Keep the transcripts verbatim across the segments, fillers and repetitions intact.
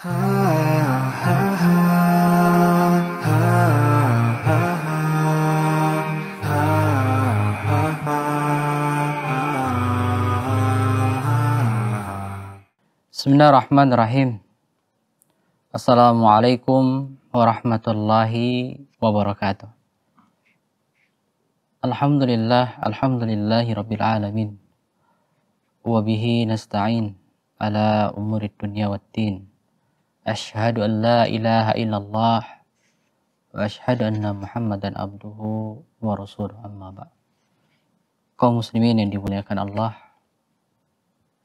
Bismillahirrahmanirrahim. Assalamualaikum warahmatullahi wabarakatuh. Alhamdulillah, alhamdulillahi rabbil alamin. Wa bihi nasta'in ala umurid dunya waddin. Asyhadu an la ilaha illallah wa asyhadu anna Muhammadan abduhu wa rasuluh, amma ba'd. Kaum muslimin yang dimuliakan Allah,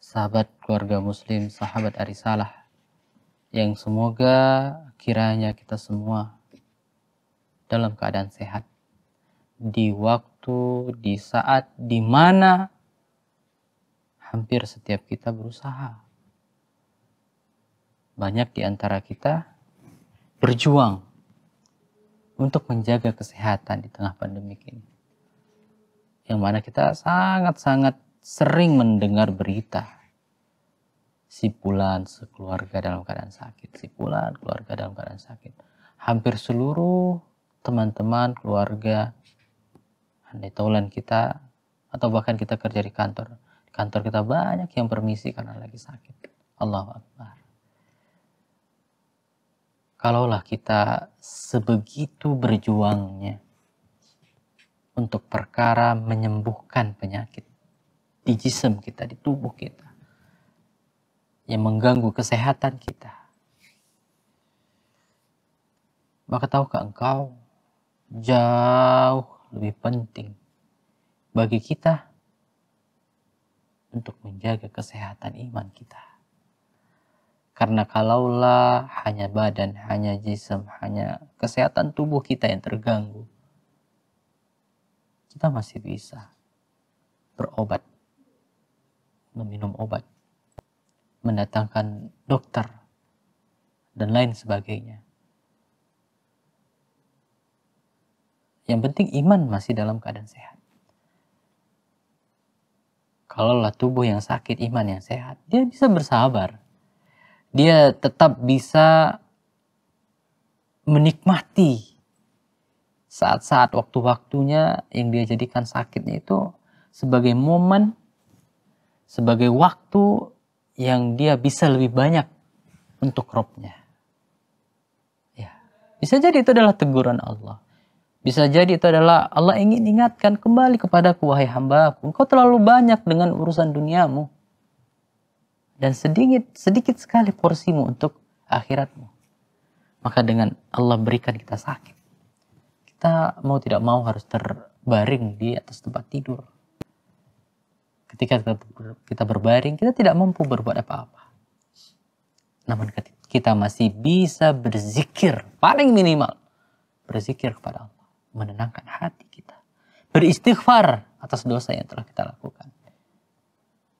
sahabat keluarga muslim, sahabat arisalah, yang semoga kiranya kita semua dalam keadaan sehat di waktu, di saat dimana hampir setiap kita berusaha. Banyak di antara kita berjuang untuk menjaga kesehatan di tengah pandemi ini, yang mana kita sangat-sangat sering mendengar berita si fulan sekeluarga dalam keadaan sakit, si fulan keluarga dalam keadaan sakit. Hampir seluruh teman-teman keluarga, andai taulan kita atau bahkan kita kerja di kantor, di kantor kita banyak yang permisi karena lagi sakit. Allahu Akbar. Kalaulah kita sebegitu berjuangnya untuk perkara menyembuhkan penyakit di jism kita, di tubuh kita, yang mengganggu kesehatan kita, maka tahukah engkau jauh lebih penting bagi kita untuk menjaga kesehatan iman kita. Karena kalaulah hanya badan, hanya jism, hanya kesehatan tubuh kita yang terganggu, kita masih bisa berobat, meminum obat, mendatangkan dokter, dan lain sebagainya. Yang penting iman masih dalam keadaan sehat. Kalaulah tubuh yang sakit, iman yang sehat, dia bisa bersabar. Dia tetap bisa menikmati saat-saat waktu-waktunya yang dia jadikan sakitnya itu sebagai momen, sebagai waktu yang dia bisa lebih banyak untuk Robnya. Ya, bisa jadi itu adalah teguran Allah. Bisa jadi itu adalah Allah ingin ingatkan kembali kepadaku, wahai hambaku, engkau terlalu banyak dengan urusan duniamu dan sedikit sedikit sekali porsimu untuk akhiratmu. Maka dengan Allah berikan kita sakit, kita mau tidak mau harus terbaring di atas tempat tidur. Ketika kita berbaring, kita tidak mampu berbuat apa-apa. Namun kita masih bisa berzikir, paling minimal berzikir kepada Allah, menenangkan hati kita, beristighfar atas dosa yang telah kita lakukan.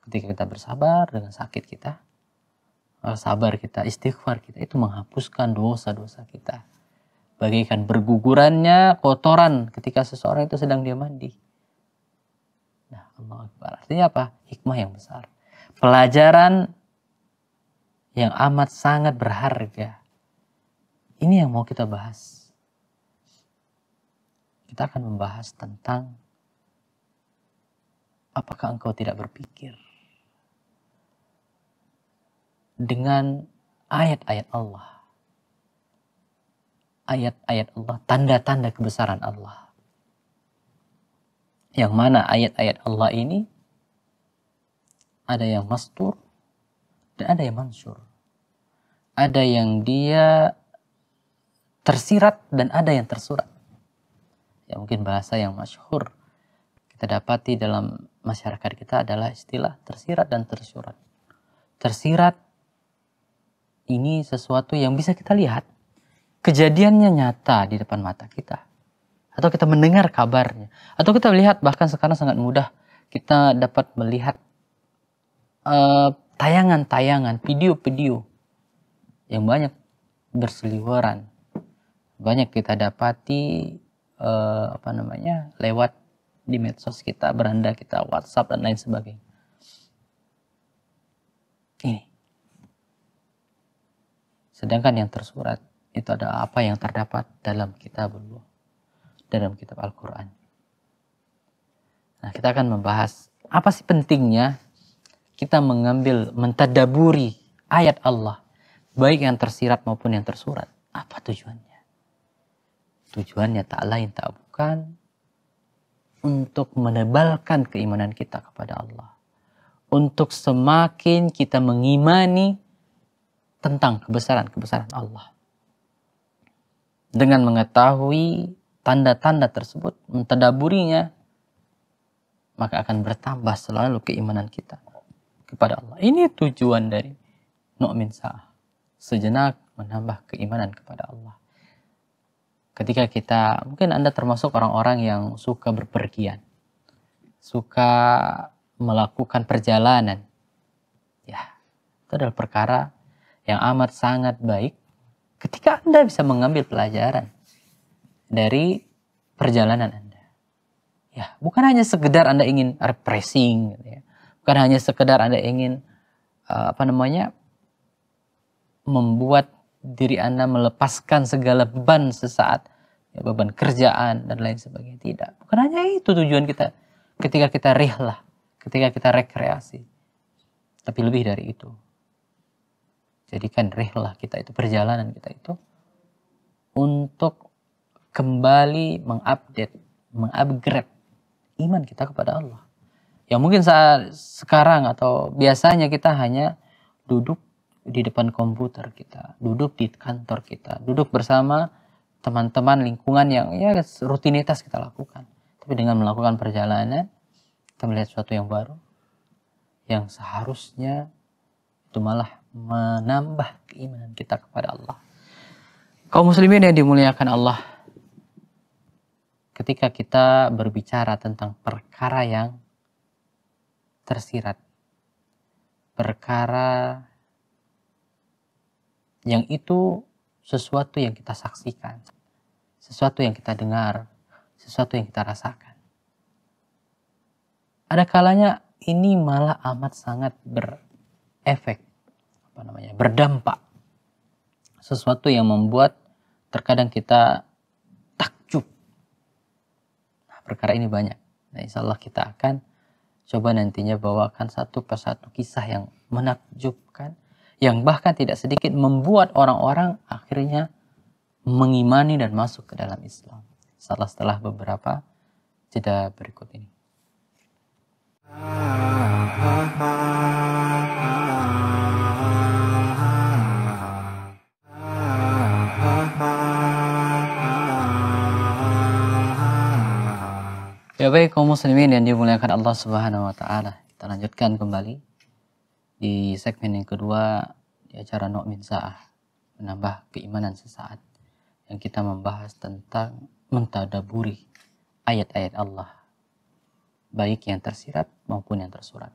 Ketika kita bersabar dengan sakit kita, sabar kita, istighfar kita, itu menghapuskan dosa-dosa kita. Bagaikan bergugurannya kotoran ketika seseorang itu sedang dia mandi. Nah, Allah Akbar. Artinya apa? Hikmah yang besar, pelajaran yang amat sangat berharga. Ini yang mau kita bahas. Kita akan membahas tentang apakah engkau tidak berpikir dengan ayat-ayat Allah, ayat-ayat Allah, tanda-tanda kebesaran Allah. Yang mana ayat-ayat Allah ini ada yang mastur dan ada yang mansur. Ada yang dia tersirat dan ada yang tersurat. Ya, mungkin bahasa yang masyhur kita dapati dalam masyarakat kita adalah istilah tersirat dan tersurat. Tersirat ini sesuatu yang bisa kita lihat, kejadiannya nyata di depan mata kita, atau kita mendengar kabarnya, atau kita melihat. Bahkan sekarang sangat mudah kita dapat melihat tayangan-tayangan, uh, video-video yang banyak berseliweran. Banyak kita dapati uh, apa namanya lewat di medsos kita, beranda kita, WhatsApp dan lain sebagainya. Ini Sedangkan yang tersurat itu ada apa yang terdapat dalam kitabullah, dalam kitab Al-Quran. Nah, kita akan membahas apa sih pentingnya kita mengambil, mentadaburi ayat Allah, baik yang tersirat maupun yang tersurat. Apa tujuannya? Tujuannya tak lain tak bukan untuk menebalkan keimanan kita kepada Allah, untuk semakin kita mengimani tentang kebesaran-kebesaran Allah. Dengan mengetahui tanda-tanda tersebut, mentadaburinya, maka akan bertambah selalu keimanan kita kepada Allah. Ini tujuan dari nu'min sa'ah, sejenak menambah keimanan kepada Allah. Ketika kita, mungkin Anda termasuk orang-orang yang suka berpergian, suka melakukan perjalanan, ya, itu adalah perkara yang amat sangat baik ketika Anda bisa mengambil pelajaran dari perjalanan Anda. Ya, bukan hanya sekedar Anda ingin refreshing, gitu ya. Bukan hanya sekedar Anda ingin uh, apa namanya membuat diri Anda melepaskan segala beban sesaat, ya, beban kerjaan dan lain sebagainya. Tidak, bukan hanya itu tujuan kita ketika kita rihlah, ketika kita rekreasi, tapi lebih dari itu. Jadikan rihlah kita itu, perjalanan kita itu, untuk kembali mengupdate, mengupgrade iman kita kepada Allah. Yang mungkin saat sekarang atau biasanya kita hanya duduk di depan komputer kita, duduk di kantor kita, duduk bersama teman-teman lingkungan yang ya rutinitas kita lakukan. Tapi dengan melakukan perjalanan, kita melihat sesuatu yang baru, yang seharusnya itu malah menambah keimanan kita kepada Allah. Kaum muslimin yang dimuliakan Allah, ketika kita berbicara tentang perkara yang tersirat, perkara yang itu sesuatu yang kita saksikan, sesuatu yang kita dengar, sesuatu yang kita rasakan. Ada kalanya ini malah amat sangat berefek, apa namanya, berdampak. Sesuatu yang membuat terkadang kita takjub. Nah, perkara ini banyak. Nah, insya Allah kita akan coba nantinya bawakan satu persatu kisah yang menakjubkan, yang bahkan tidak sedikit membuat orang-orang akhirnya mengimani dan masuk ke dalam Islam. Salah setelah beberapa jeda berikut ini. Ya baik, kaum muslimin yang dimuliakan Allah Subhanahu wa taala. Kita lanjutkan kembali di segmen yang kedua di acara Nu'min Sa'ah, menambah keimanan sesaat, yang kita membahas tentang mentadaburi ayat-ayat Allah, baik yang tersirat maupun yang tersurat.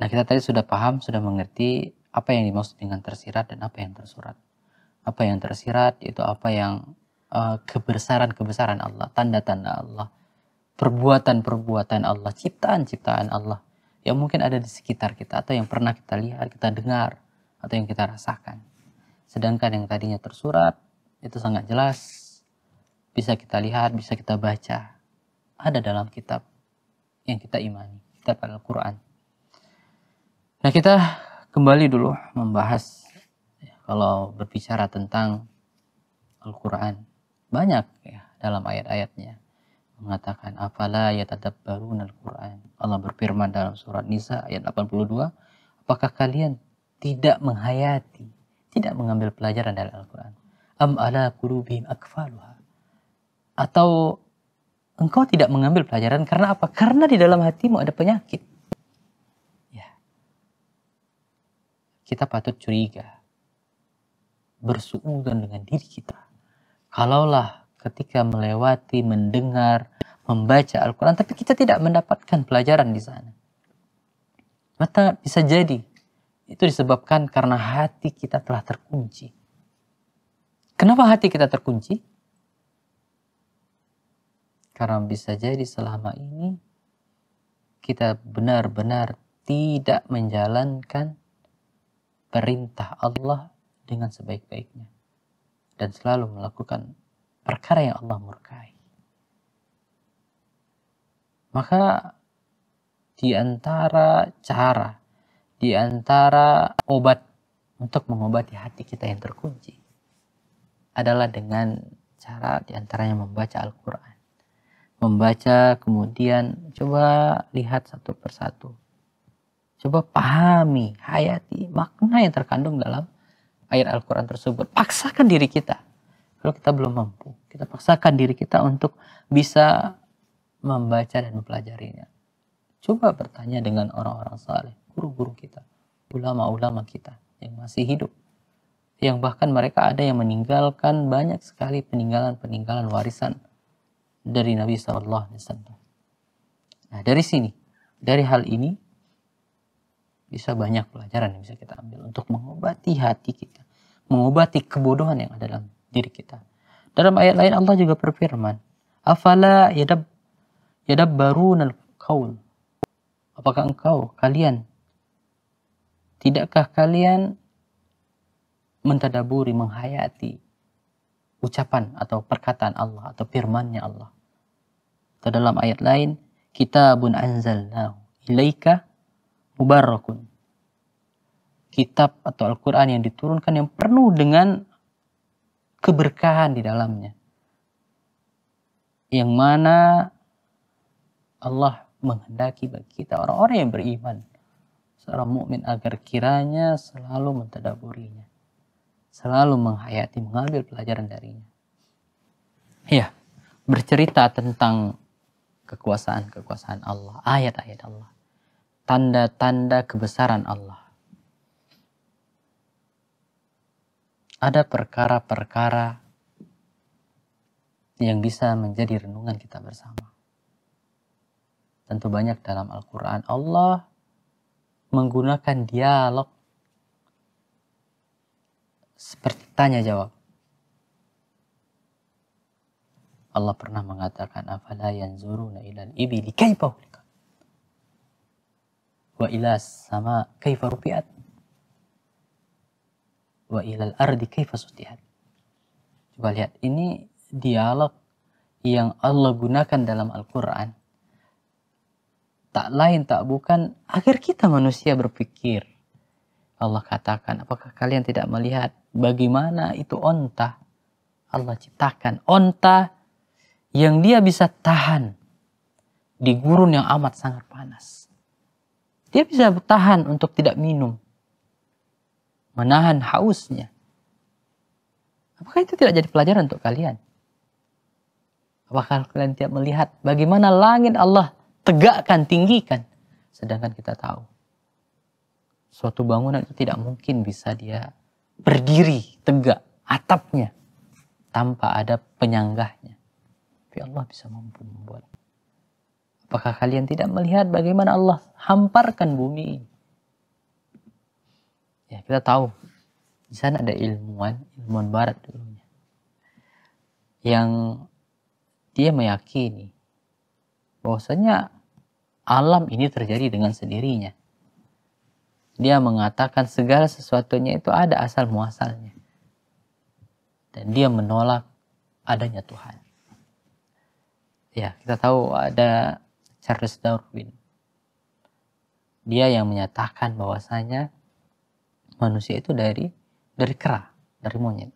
Nah, kita tadi sudah paham, sudah mengerti apa yang dimaksud dengan tersirat dan apa yang tersurat. Apa yang tersirat itu apa yang uh, kebesaran-kebesaran Allah, tanda-tanda Allah, perbuatan-perbuatan Allah, ciptaan-ciptaan Allah, yang mungkin ada di sekitar kita atau yang pernah kita lihat, kita dengar, atau yang kita rasakan. Sedangkan yang tadinya tersurat itu sangat jelas, bisa kita lihat, bisa kita baca, ada dalam kitab yang kita imani, kitab Al-Quran. Nah, kita kembali dulu membahas, ya, kalau berbicara tentang Al-Quran, banyak ya dalam ayat-ayatnya mengatakan afala yatadabbaruna al-Qur'an. Allah berfirman dalam surat Nisa ayat delapan puluh dua, apakah kalian tidak menghayati, tidak mengambil pelajaran dari Al-Qur'an? Am ala qulubihim aqfaluha. Atau engkau tidak mengambil pelajaran karena apa? Karena di dalam hatimu ada penyakit. Ya. Kita patut curiga, bersuudzon dengan diri kita, kalaulah ketika melewati, mendengar, membaca Al-Quran, tapi kita tidak mendapatkan pelajaran di sana. Maka bisa jadi itu disebabkan karena hati kita telah terkunci. Kenapa hati kita terkunci? Karena bisa jadi selama ini kita benar-benar tidak menjalankan perintah Allah dengan sebaik-baiknya dan selalu melakukan perkara yang Allah murkai. Maka di antara cara, di antara obat untuk mengobati hati kita yang terkunci adalah dengan cara di antaranya membaca Al-Quran. Membaca, kemudian coba lihat satu persatu. Coba pahami, hayati makna yang terkandung dalam ayat Al-Quran tersebut. Paksakan diri kita. Kalau kita belum mampu, kita paksakan diri kita untuk bisa membaca dan mempelajarinya. Coba bertanya dengan orang-orang saleh, guru-guru kita, ulama-ulama kita yang masih hidup. Yang bahkan mereka ada yang meninggalkan banyak sekali peninggalan-peninggalan warisan dari Nabi Sallallahu Alaihi Wasallam. Nah, dari sini, dari hal ini, bisa banyak pelajaran yang bisa kita ambil untuk mengobati hati kita, mengobati kebodohan yang ada dalam diri kita. Dalam ayat lain Allah juga berfirman, "Afala yadab yadabbarunal qaul." Apakah engkau, kalian, tidakkah kalian mentadaburi, menghayati ucapan atau perkataan Allah atau firman-Nya Allah? Atau dalam ayat lain, kitabun anzalnahu ilaika mubarakun. Kitab atau Al-Quran yang diturunkan yang penuh dengan keberkahan di dalamnya. Yang mana Allah menghendaki bagi kita orang-orang yang beriman, seorang mukmin agar kiranya selalu mentadaburinya, selalu menghayati, mengambil pelajaran darinya. Ya, bercerita tentang kekuasaan-kekuasaan Allah, ayat-ayat Allah, tanda-tanda kebesaran Allah. Ada perkara-perkara yang bisa menjadi renungan kita bersama. Tentu banyak dalam Al-Quran Allah menggunakan dialog seperti tanya jawab. Allah pernah mengatakan, "Afala yanzuruna ilal ibili kaifa khuliqat wa ila as-sama kaifa rufi'at wa ila al-ardi kaifa sutihat." Coba lihat, ini dialog yang Allah gunakan dalam Al-Quran. Tak lain, tak bukan, agar kita manusia berpikir. Allah katakan, apakah kalian tidak melihat bagaimana itu onta? Allah ciptakan onta yang dia bisa tahan di gurun yang amat sangat panas. Dia bisa bertahan untuk tidak minum, menahan hausnya. Apakah itu tidak jadi pelajaran untuk kalian? Apakah kalian tidak melihat bagaimana langit Allah tegakkan, tinggikan, sedangkan kita tahu suatu bangunan itu tidak mungkin bisa dia berdiri tegak atapnya tanpa ada penyanggahnya. Tapi Allah bisa mampu membuat. Apakah kalian tidak melihat bagaimana Allah hamparkan bumi ini? Ya, kita tahu di sana ada ilmuwan, ilmuwan barat dulunya, yang dia meyakini bahwasanya alam ini terjadi dengan sendirinya. Dia mengatakan segala sesuatunya itu ada asal muasalnya. Dan dia menolak adanya Tuhan. Ya, kita tahu ada Charles Darwin. Dia yang menyatakan bahwasanya manusia itu dari dari kera, dari monyet.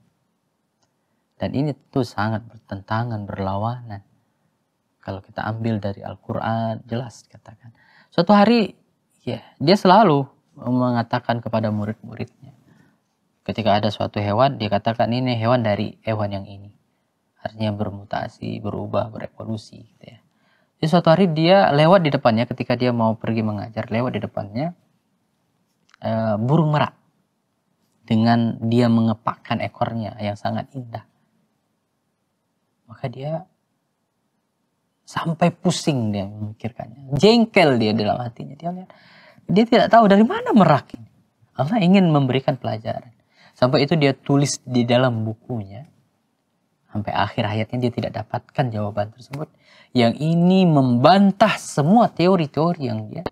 Dan ini tentu sangat bertentangan, berlawanan. Kalau kita ambil dari Al-Quran, jelas katakan. Suatu hari, ya, dia selalu mengatakan kepada murid-muridnya. Ketika ada suatu hewan, dia katakan ini hewan dari hewan yang ini. Artinya bermutasi, berubah, berevolusi. Gitu ya. Jadi suatu hari dia lewat di depannya, ketika dia mau pergi mengajar, lewat di depannya uh, burung merak. Dengan dia mengepakkan ekornya yang sangat indah. Maka dia sampai pusing dia memikirkannya. Jengkel dia dalam hatinya. Dia lihat, dia tidak tahu dari mana merak ini. Allah ingin memberikan pelajaran. Sampai itu dia tulis di dalam bukunya. Sampai akhir hayatnya dia tidak dapatkan jawaban tersebut. Yang ini membantah semua teori-teori yang dia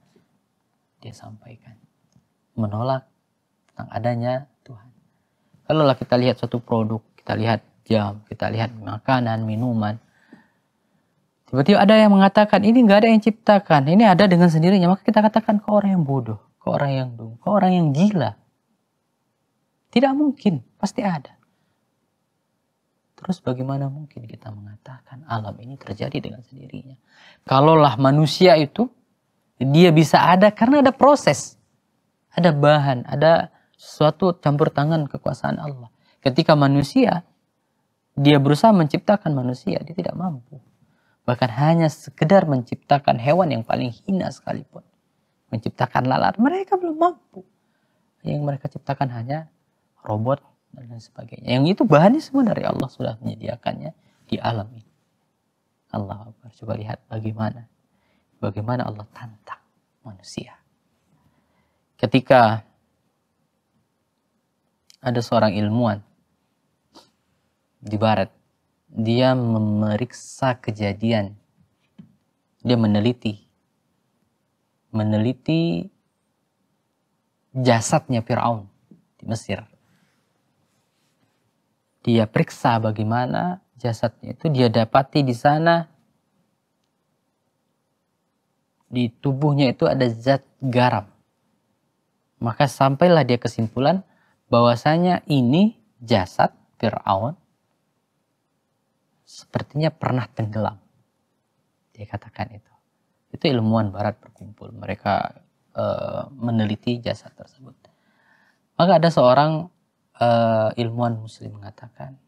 dia sampaikan. Menolak tentang adanya Tuhan. Kalau lah kita lihat suatu produk, kita lihat jam, kita lihat makanan, minuman. Tiba-tiba ada yang mengatakan, ini nggak ada yang ciptakan, ini ada dengan sendirinya. Maka kita katakan, kau orang yang bodoh, kau orang yang dungu, kau orang yang gila. Tidak mungkin, pasti ada. Terus bagaimana mungkin kita mengatakan alam ini terjadi dengan sendirinya? Kalaulah manusia itu, dia bisa ada karena ada proses. Ada bahan, ada sesuatu campur tangan kekuasaan Allah. Ketika manusia, dia berusaha menciptakan manusia, dia tidak mampu. Bahkan hanya sekedar menciptakan hewan yang paling hina sekalipun. Menciptakan lalat, mereka belum mampu. Yang mereka ciptakan hanya robot dan lain sebagainya. Yang itu bahannya semua dari Allah sudah menyediakannya di alam ini. Allah Akbar, coba lihat bagaimana. Bagaimana Allah tantang manusia. Ketika ada seorang ilmuwan di barat, dia memeriksa kejadian, dia meneliti, meneliti jasadnya Fir'aun di Mesir. Dia periksa bagaimana jasadnya itu, dia dapati di sana, di tubuhnya itu ada zat garam. Maka sampailah dia kesimpulan bahwasanya ini jasad Fir'aun sepertinya pernah tenggelam. Dia katakan itu. Itu ilmuwan barat berkumpul. Mereka e, meneliti jasad tersebut. Maka ada seorang e, ilmuwan muslim mengatakan,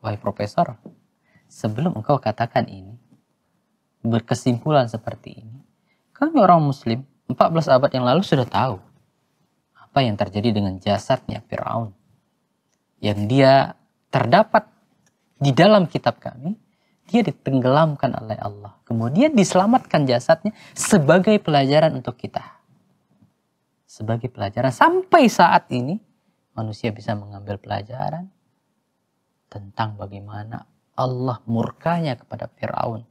wahai profesor, sebelum engkau katakan ini, berkesimpulan seperti ini, kami orang muslim empat belas abad yang lalu sudah tahu apa yang terjadi dengan jasadnya Fir'aun. Yang dia terdapat di dalam kitab kami, dia ditenggelamkan oleh Allah. Kemudian diselamatkan jasadnya sebagai pelajaran untuk kita. Sebagai pelajaran. Sampai saat ini manusia bisa mengambil pelajaran tentang bagaimana Allah murkanya kepada Fir'aun.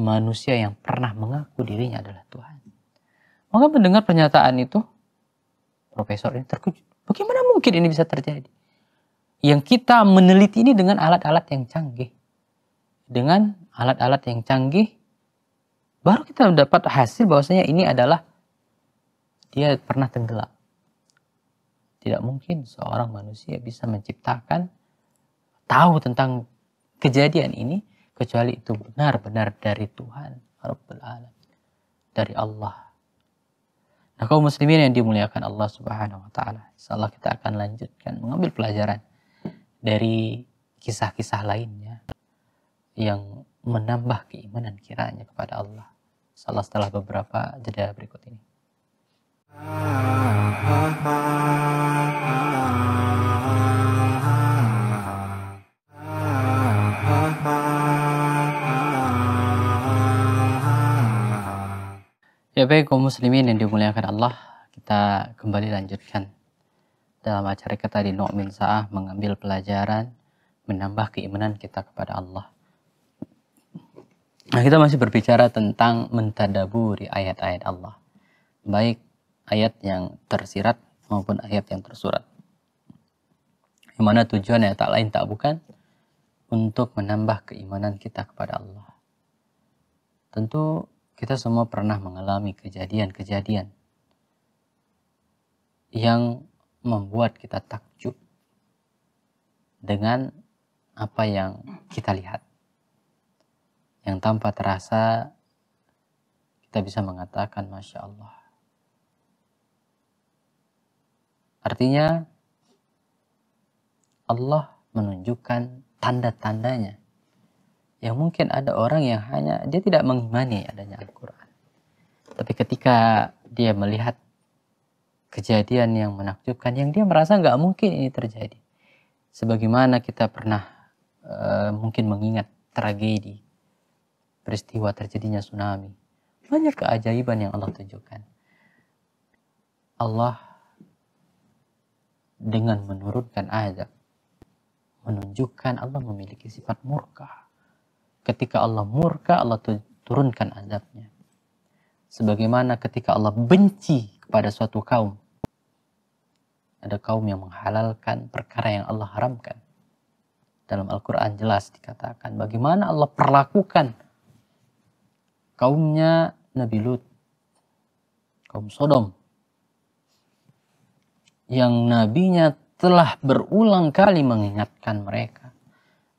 Manusia yang pernah mengaku dirinya adalah Tuhan. Maka mendengar pernyataan itu, profesor ini terkejut. Bagaimana mungkin ini bisa terjadi? Yang kita meneliti ini dengan alat-alat yang canggih. Dengan alat-alat yang canggih, baru kita mendapat hasil bahwasanya ini adalah dia pernah tenggelam. Tidak mungkin seorang manusia bisa menciptakan, tahu tentang kejadian ini, kecuali itu benar-benar dari Tuhan, Rabbul Alamin, dari Allah. Nah, kaum muslimin yang dimuliakan Allah Subhanahu Wa Taala, insyaallah kita akan lanjutkan mengambil pelajaran dari kisah-kisah lainnya yang menambah keimanan kiranya kepada Allah. Salah setelah beberapa jeda berikut ini. Ya baik kaum muslimin yang dimuliakan Allah, kita kembali lanjutkan dalam acara kita di Nu'min Sa'ah, mengambil pelajaran menambah keimanan kita kepada Allah. Nah, kita masih berbicara tentang mentadaburi ayat-ayat Allah, baik ayat yang tersirat maupun ayat yang tersurat, yang mana tujuannya tak lain tak bukan untuk menambah keimanan kita kepada Allah. Tentu kita semua pernah mengalami kejadian-kejadian yang membuat kita takjub dengan apa yang kita lihat. Yang tanpa terasa kita bisa mengatakan Masya Allah. Artinya Allah menunjukkan tanda-tandanya. Yang mungkin ada orang yang hanya, dia tidak mengimani adanya Al-Quran. Tapi ketika dia melihat kejadian yang menakjubkan, yang dia merasa nggak mungkin ini terjadi. Sebagaimana kita pernah e, mungkin mengingat tragedi, peristiwa terjadinya tsunami. Banyak keajaiban yang Allah tunjukkan. Allah dengan menurunkan azab, menunjukkan Allah memiliki sifat murka. Ketika Allah murka, Allah turunkan azabnya. Sebagaimana ketika Allah benci kepada suatu kaum, Ada kaum yang menghalalkan perkara yang Allah haramkan. Dalam Al-Quran jelas dikatakan bagaimana Allah perlakukan kaumnya Nabi Lut, kaum Sodom, yang nabinya telah berulang kali mengingatkan mereka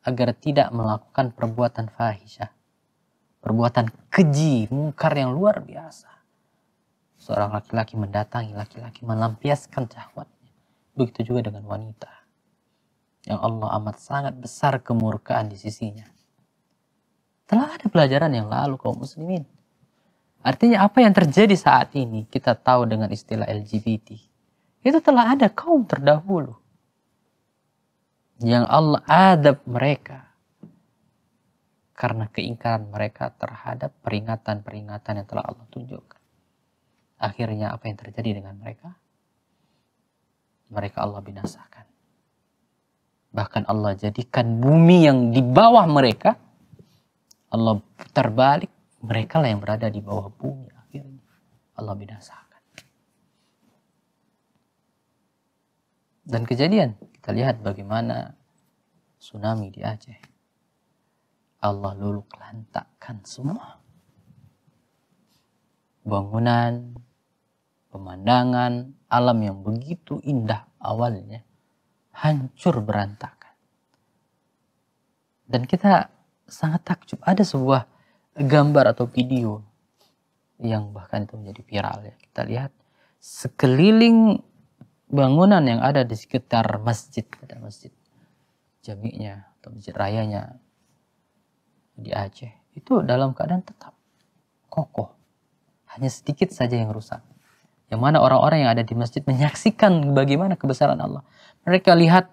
agar tidak melakukan perbuatan fahisyah, perbuatan keji, mungkar yang luar biasa. Seorang laki-laki mendatangi laki-laki melampiaskan syahwatnya. Begitu juga dengan wanita, yang Allah amat sangat besar kemurkaan di sisinya. Telah ada pelajaran yang lalu kaum muslimin. Artinya apa yang terjadi saat ini kita tahu dengan istilah L G B T. Itu telah ada kaum terdahulu yang Allah adab mereka karena keingkaran mereka terhadap peringatan-peringatan yang telah Allah tunjukkan. Akhirnya apa yang terjadi dengan mereka? Mereka Allah binasakan. Bahkan Allah jadikan bumi yang di bawah mereka, Allah putar balik. Mereka lah yang berada di bawah bumi. Akhirnya Allah binasakan. Dan kejadian, kita lihat bagaimana tsunami di Aceh. Allah luluh lantakkan semua. Bangunan, pemandangan, alam yang begitu indah awalnya, hancur berantakan. Dan kita sangat takjub. Ada sebuah gambar atau video yang bahkan itu menjadi viral ya. Kita lihat sekeliling bangunan yang ada di sekitar masjid, ada masjid jami'nya atau masjid rayanya di Aceh itu dalam keadaan tetap kokoh, hanya sedikit saja yang rusak, yang mana orang-orang yang ada di masjid menyaksikan bagaimana kebesaran Allah. Mereka lihat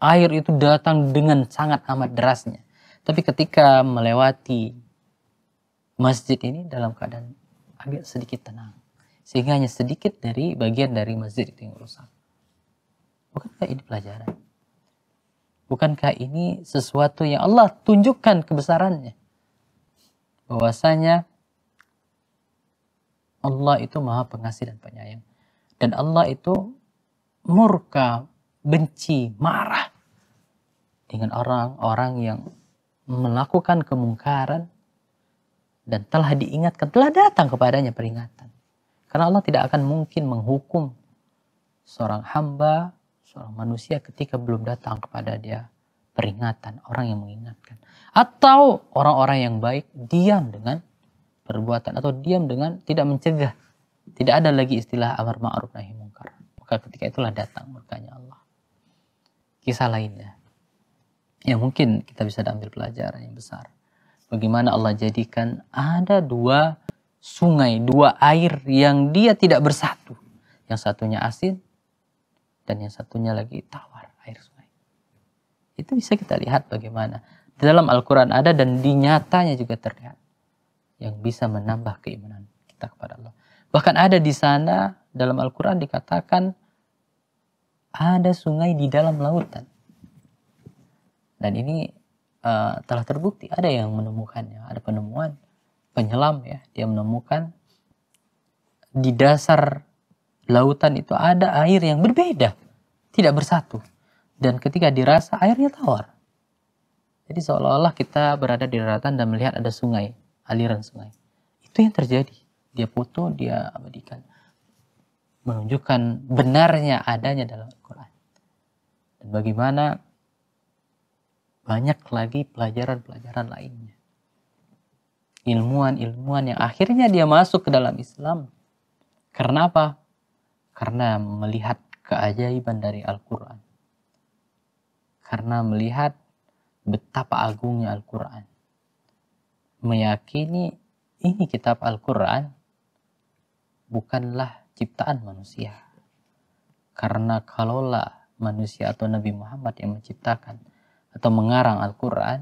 air itu datang dengan sangat amat derasnya, tapi ketika melewati masjid ini dalam keadaan agak sedikit tenang. Sehingga hanya sedikit dari bagian dari masjid itu yang rusak. Bukankah ini pelajaran? Bukankah ini sesuatu yang Allah tunjukkan kebesarannya? Bahwasanya Allah itu maha pengasih dan penyayang. Dan Allah itu murka, benci, marah dengan orang-orang yang melakukan kemungkaran dan telah diingatkan, telah datang kepadanya peringatan. Karena Allah tidak akan mungkin menghukum seorang hamba, seorang manusia ketika belum datang kepada dia peringatan, orang yang mengingatkan. Atau orang-orang yang baik diam dengan perbuatan atau diam dengan tidak mencegah. Tidak ada lagi istilah amar ma'ruf nahi munkar. Maka ketika itulah datang murkanya Allah. Kisah lainnya yang mungkin kita bisa ambil pelajaran yang besar. Bagaimana Allah jadikan ada dua sungai, dua air yang dia tidak bersatu. Yang satunya asin dan yang satunya lagi tawar, air sungai. Itu bisa kita lihat bagaimana. Di dalam Al-Quran ada dan dinyatanya juga terlihat. Yang bisa menambah keimanan kita kepada Allah. Bahkan ada di sana dalam Al-Quran dikatakan ada sungai di dalam lautan. Dan ini Uh, telah terbukti, ada yang menemukannya, ada penemuan penyelam ya, dia menemukan di dasar lautan itu ada air yang berbeda, tidak bersatu, dan ketika dirasa airnya tawar. Jadi seolah-olah kita berada di daratan dan melihat ada sungai, aliran sungai. Itu yang terjadi, dia foto, dia abadikan, menunjukkan benarnya adanya dalam Al-Quran. Dan bagaimana banyak lagi pelajaran-pelajaran lainnya. Ilmuwan-ilmuwan yang akhirnya dia masuk ke dalam Islam. Karena apa? Karena melihat keajaiban dari Al-Quran. Karena melihat betapa agungnya Al-Quran. Meyakini ini kitab Al-Quran bukanlah ciptaan manusia. Karena kalaulah manusia atau Nabi Muhammad yang menciptakan atau mengarang Al-Quran,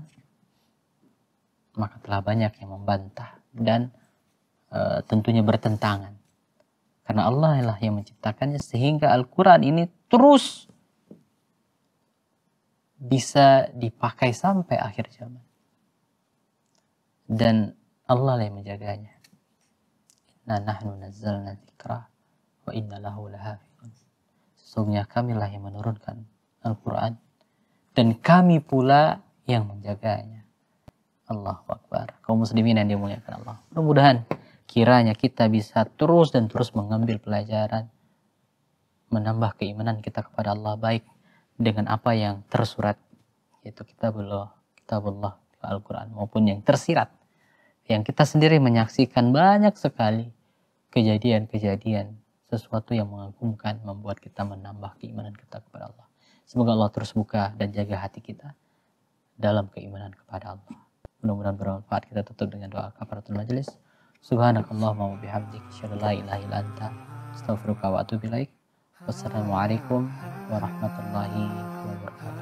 maka telah banyak yang membantah dan e, tentunya bertentangan. Karena Allah lah yang menciptakannya, sehingga Al-Quran ini terus bisa dipakai sampai akhir zaman. Dan Allah lah yang menjaganya. Inna nahnu nazzalna dzikra wa inna lahu lahafidhun. Sungguhnya kamilah yang menurunkan Al-Quran dan kami pula yang menjaganya. Allahu Akbar. Kaum muslimin yang dimuliakan Allah, mudah-mudahan kiranya kita bisa terus dan terus mengambil pelajaran, menambah keimanan kita kepada Allah baik dengan apa yang tersurat, yaitu kitabullah, kitabullah Al-Quran, maupun yang tersirat yang kita sendiri menyaksikan banyak sekali kejadian-kejadian sesuatu yang mengagumkan, membuat kita menambah keimanan kita kepada Allah. Semoga Allah terus buka dan jaga hati kita dalam keimanan kepada Allah. Mudah-mudahan bermanfaat. Kita tutup dengan doa kafaratul majelis. Subhanakallahumma wa bihamdika asyhadu an la ilaha illa anta astaghfiruka wa atubu ilaik. Wassalamualaikum warahmatullahi wabarakatuh.